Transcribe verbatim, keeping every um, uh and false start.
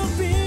to be